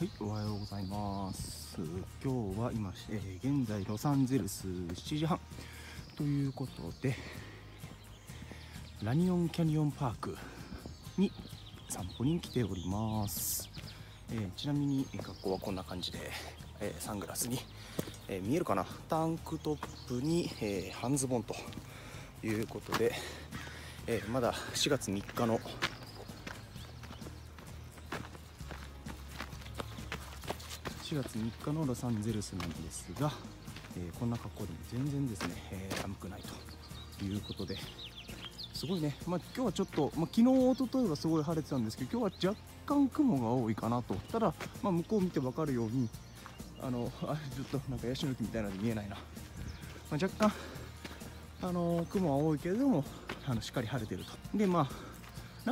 はい、おはようございます。今日は今、現在ロサンゼルス7時半ということで、ラニオンキャニオンパークに散歩に来ております。ちなみに格好はこんな感じで、サングラスに、見えるかな、タンクトップに、半ズボンということで、まだ4月3日のロサンゼルスなんですが、こんな格好でも全然ですね、寒くないということで、すごいね、今日はちょっと、昨日おとといはすごい晴れてたんですけど、今日は若干雲が多いかなと。ただ、向こう見て分かるように、ちょっとなんかヤシの木みたいなので見えないな、若干雲は多いけれどもしっかり晴れてると。でな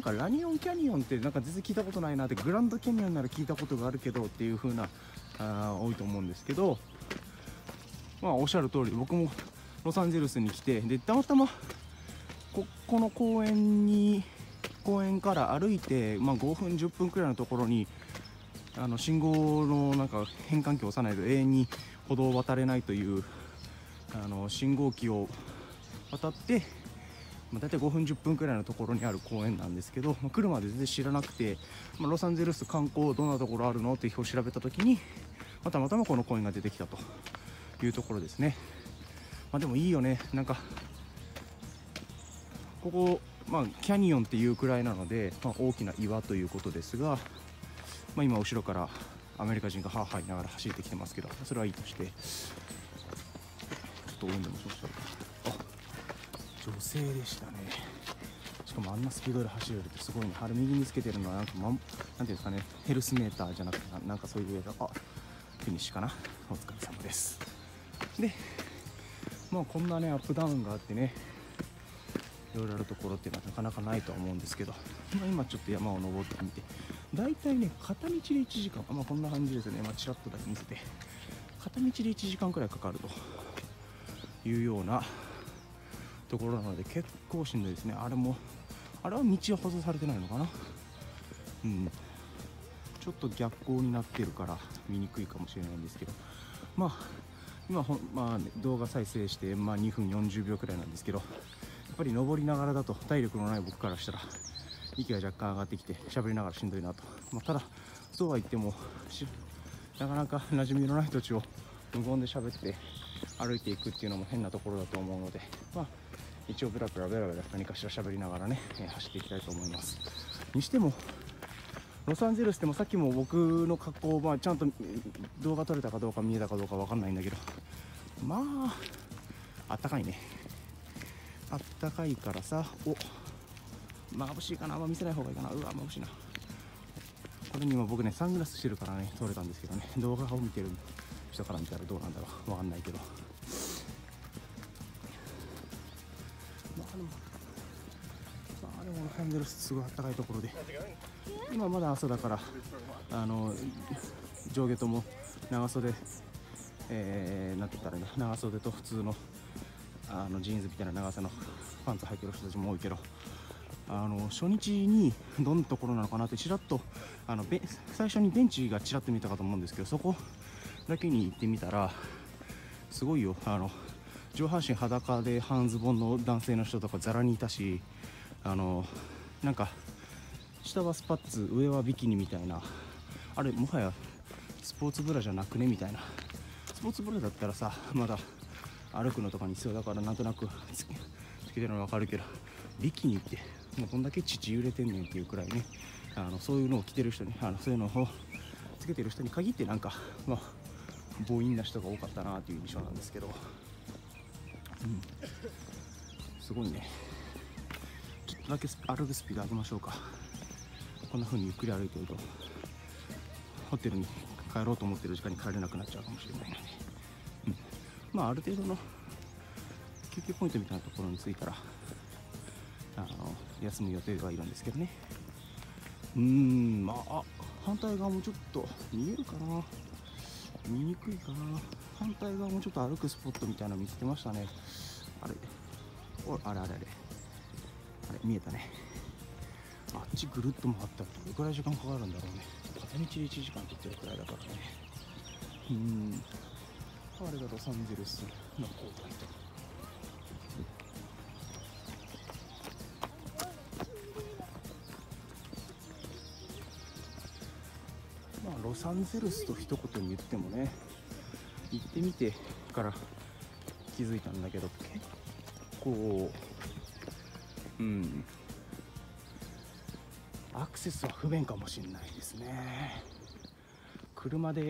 んかラニオンキャニオンって全然聞いたことないなって、グランドキャニオンなら聞いたことがあるけどっていう風な多いと思うんですけど、おっしゃる通り僕もロサンゼルスに来て、でたまたまこの公園から歩いて、5分10分くらいのところに信号の変換器を押さないと永遠に歩道を渡れないという信号機を渡って。大体5分10分くらいのところにある公園なんですけど、来るまで全然知らなくて、ロサンゼルス観光どんなところあるのって表を調べた時に、たまたまこの公園が出てきたというところですね。でもいいよね、ここ、キャニオンっていうくらいなので、大きな岩ということですが、今後ろからアメリカ人がハーハー言いながら走ってきてますけど、それはいいとして、ちょっと応援でもしました。女性でしたね。しかもあんなスピードで走れるってすごいね。あれ右につけてるのはなんていうんですかね、ヘルスメーターじゃなくてそういう、フィニッシュかな。お疲れ様です。で、こんなねアップダウンがあってね、いろいろあるところっていうのはなかなかないとは思うんですけど、今ちょっと山を登ってみて、だいたいね片道で1時間、こんな感じですね。ちらっとだけ見せて、片道で1時間くらいかかるというようなところなので、結構しんどいですね。あれは道は舗装されてないのかな。ちょっと逆光になってるから見にくいかもしれないんですけど、今動画再生して2分40秒くらいなんですけど、やっぱり登りながらだと体力のない僕からしたら息が若干上がってきて、喋りながらしんどいなと。ただそうは言ってもなかなか馴染みのない土地を無言で喋って歩いていくっていうのも変なところだと思うので、一応ベラベラ何かしら喋りながらね、走っていきたいと思います。にしてもロサンゼルスでも、さっきも僕の格好、ちゃんと動画撮れたかどうか見えたかどうか分かんないんだけど、あったかいね。あったかいからさ、眩しいかな。見せない方がいいかな。眩しいな。これに今僕ねサングラスしてるからね撮れたんですけどね、動画を見てる人から見たらどうなんだろう、分かんないけど。でもロサンゼルスすごい暖かいところで、今まだ朝だから、上下とも長袖、なんて言ったらいいの、長袖と普通のジーンズみたいな長さのパンツ履いてる人たちも多いけど、初日にどんなところなのかなってちらっと最初にベンチがちらっと見たかと思うんですけど、そこだけに行ってみたらすごいよ。上半身裸で半ズボンの男性の人とかざらにいたし、下はスパッツ、上はビキニみたいな、あれもはやスポーツブラじゃなくねみたいな。スポーツブラだったらさ、まだ歩くのとかに必要だからなんとなくつけてるの分かるけど、ビキニってもうこんだけ乳揺れてんねんっていうくらいね、そういうのを着てる人に、そういうのをつけてる人に限って強引な人が多かったなという印象なんですけど。すごいね。ちょっとだけ歩くスピード上げましょうか。こんな風にゆっくり歩いてるとホテルに帰ろうと思ってる時間に帰れなくなっちゃうかもしれないので、ある程度の休憩ポイントみたいなところに着いたら休む予定はいるんですけどね。反対側もちょっと見えるかな、見にくいかな。反対側もちょっと歩くスポットみたいなの見つけましたね。あれ見えたね。あっちぐるっと回ったらどれくらい時間かかるんだろうね。片片道1時間取ってるくらいだからね。あれがロサンゼルスの交代と。ロサンゼルスと一言に言ってもね、行ってみてから気づいたんだけど、結構アクセスは不便かもしれないですね。車が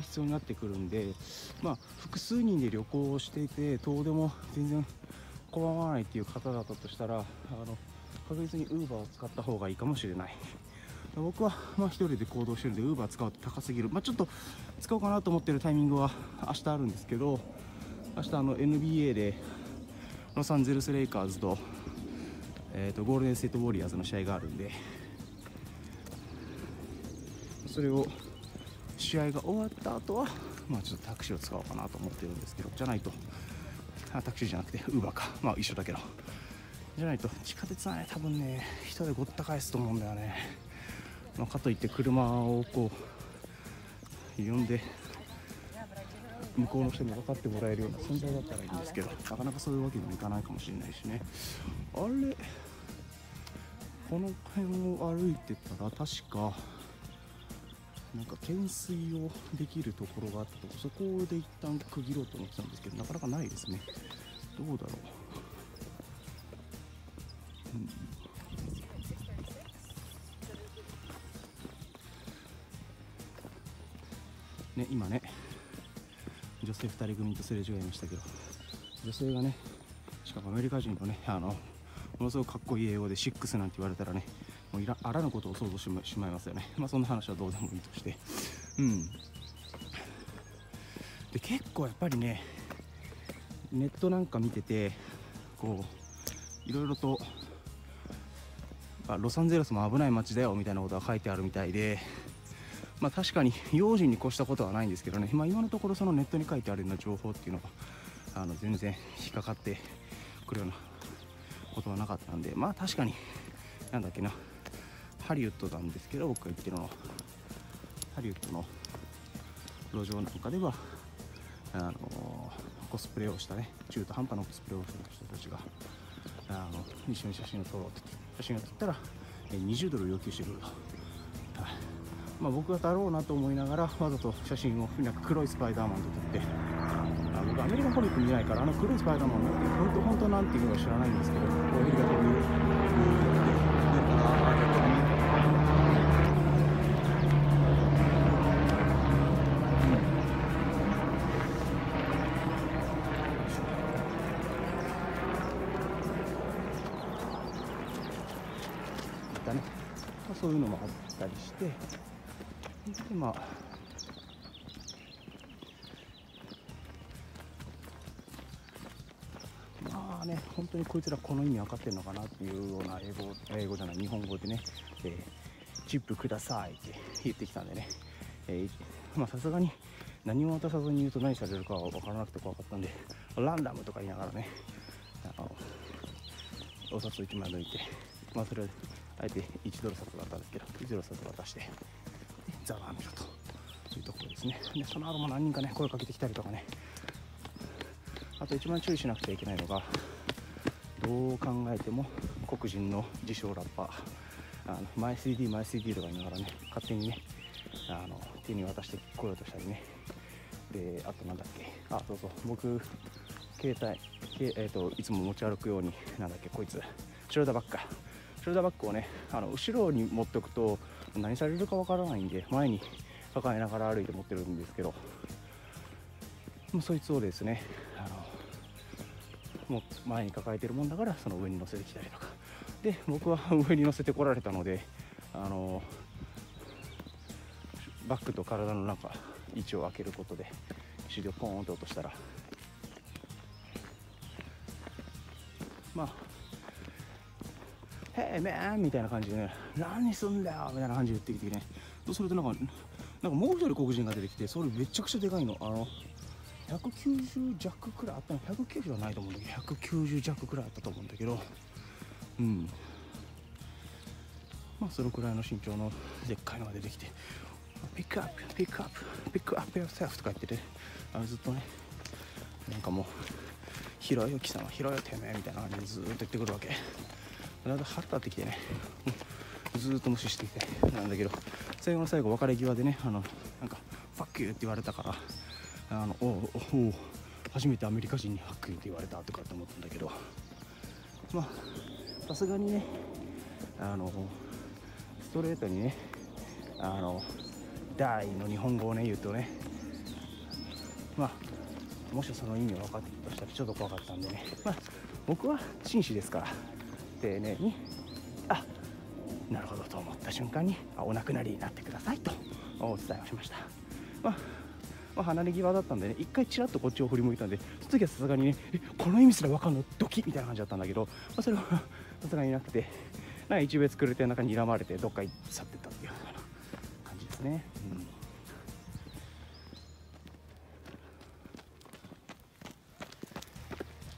必要になってくるんで、まあ複数人で旅行をしていて遠出も全然困らないっていう方だったとしたら、確実に Uber を使った方がいいかもしれない。僕はまあ1人で行動してるんで Uber 使うと高すぎる、ちょっと使おうかなと思ってるタイミングは明日あるんですけど、明日NBA でロサンゼルス・レイカーズと、ゴールデン・ステート・ウォリアーズの試合があるんで、それを試合が終わった後はちょっとタクシーを使おうかなと思ってるんですけど、じゃないとタクシーじゃなくて Uber か、一緒だけど、じゃないと地下鉄はね多分ね人でごった返すと思うんだよね。かといって車をこう呼んで向こうの人に分かってもらえるような存在だったらいいんですけど、なかなかそういうわけにもいかないかもしれないしね。あれ、この辺を歩いてたら確かなんか懸垂をできるところがあったと、そこで一旦区切ろうと思ってたんですけど、なかなかないですね。どうだろう、ね、今ね、女性2人組とすれ違いましたけど、女性がね、しかもアメリカ人のね、ものすごくかっこいい英語でシックスなんて言われたらね、もうあらぬことを想像してしまいますよね。そんな話はどうでもいいとして。で、結構やっぱりね、ネットなんか見てて、こう、いろいろと、ロサンゼルスも危ない街だよみたいなことが書いてあるみたいで、確かに用心に越したことはないんですけどね、今のところそのネットに書いてあるような情報っていうのが全然引っかかってくるようなことはなかったんで、確かになんだっけな、ハリウッドなんですけど、僕が言ってるのはハリウッドの路上なんかではコスプレをしたね、中途半端なコスプレをした人たちが一緒に写真を撮ろうって、写真を撮ったら$20要求してくると。僕がだろうなと思いながらわざと写真を黒いスパイダーマンと撮って、僕アメリカンコミック見ないから黒いスパイダーマンなんて本当なんていうのは知らないんですけど、こういうふうにやったね、そういうのもあったりして、でまあね、本当にこいつらこの意味分かってるのかなっていうような日本語でね、チップくださいって言ってきたんでね、さすがに何も渡さずに言うと何されるかは分からなくて怖かったんで、ランダムとか言いながらね、お札を1枚抜いて、それをあえて$1札だったんですけど、$1札渡してザラ見ろというところですね。で、その後も何人かね声かけてきたりとかね。あと一番注意しなくちゃいけないのが、どう考えても黒人の自称ラッパー、マイ CD マイ CD とか言いながらね、勝手にね手に渡してこようとしたりね。で、あとなんだっけ、そうそう、僕携帯いつも持ち歩くようになんだっけ、こいつショルダーバッグをね後ろに持っておくと何されるかわからないんで、前に抱えながら歩いて持ってるんですけど、そいつをですねもう前に抱えてるもんだから、その上に乗せてきたりとかで、僕は上に乗せてこられたのでバッグと体の中位置を開けることで一度ポーンと落としたら、Hey man! みたいな感じでね、何すんだよみたいな感じで言ってきてね、それでなんかもう1人黒人が出てきて、それめちゃくちゃでかいの、190弱くらいあったの、190はないと思うんだけど190弱くらいあったと思うんだけど、まあそのくらいの身長のでっかいのが出てきて、ピックアップピックアップピックアップヨーセルフとか言ってて、ずっとねなんかもう拾いよ貴様拾いよてめえみたいな感じでずっと言ってくるわけ。だんだん腹立ってきてね、ずーっと無視してきてなんだけど、最後の最後別れ際でね、なんかファッキューって言われたから、おう初めてアメリカ人にファッキューって言われたとかって思ったんだけど、まあさすがにねストレートにねダーイの日本語をね言うとね、まあもしその意味を分かってきたとしたらちょっと怖かったんでね、まあ僕は紳士ですから丁寧に、あなるほどと思った瞬間に、お亡くなりになってくださいとお伝えをしました。まあ離れ際だったんでね、一回ちらっとこっちを振り向いたんで、その時はさすがにね、この意味すら分かんのドキみたいな感じだったんだけど、それはさすがになくて、なんか一別くれて中に睨まれてどっか行っ去ってったっていうような感じですね。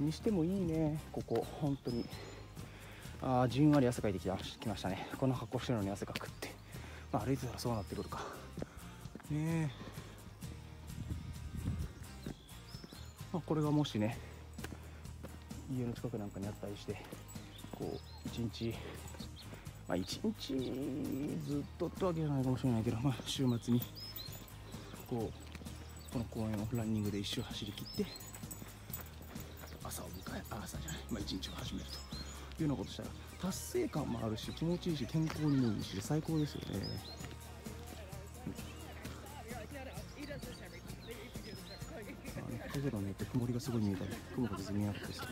にしてもいいね、ここ本当に。じんわり汗かいてきましたね。この格好してるのに汗かくって、まあ、歩いてたらそうなってくるかね。まあ、これがもしね家の近くなんかにあったりして、こう一日、まあ一日ずっとってわけじゃないかもしれないけど、まあ、週末にこの公園をランニングで一周走り切って朝じゃない、まあ、一日を始めるというようなことしたら達成感もあるし、気持ちいいし、健康にもいいし、最高ですよね。ここがね、曇りがすごい見えたり、雲が見えなくてですね。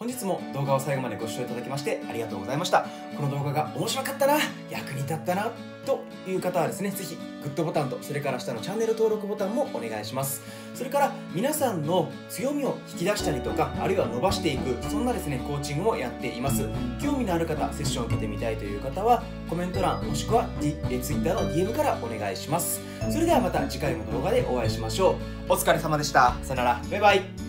本日も動画を最後までご視聴いただきましてありがとうございました。この動画が面白かったな、役に立ったなという方はですね、ぜひグッドボタンと、それから下のチャンネル登録ボタンもお願いします。それから皆さんの強みを引き出したりとか、あるいは伸ばしていく、そんなですね、コーチングもやっています。興味のある方、セッションを受けてみたいという方は、コメント欄もしくは Twitter の DM からお願いします。それではまた次回の動画でお会いしましょう。お疲れ様でした。さよなら。バイバイ。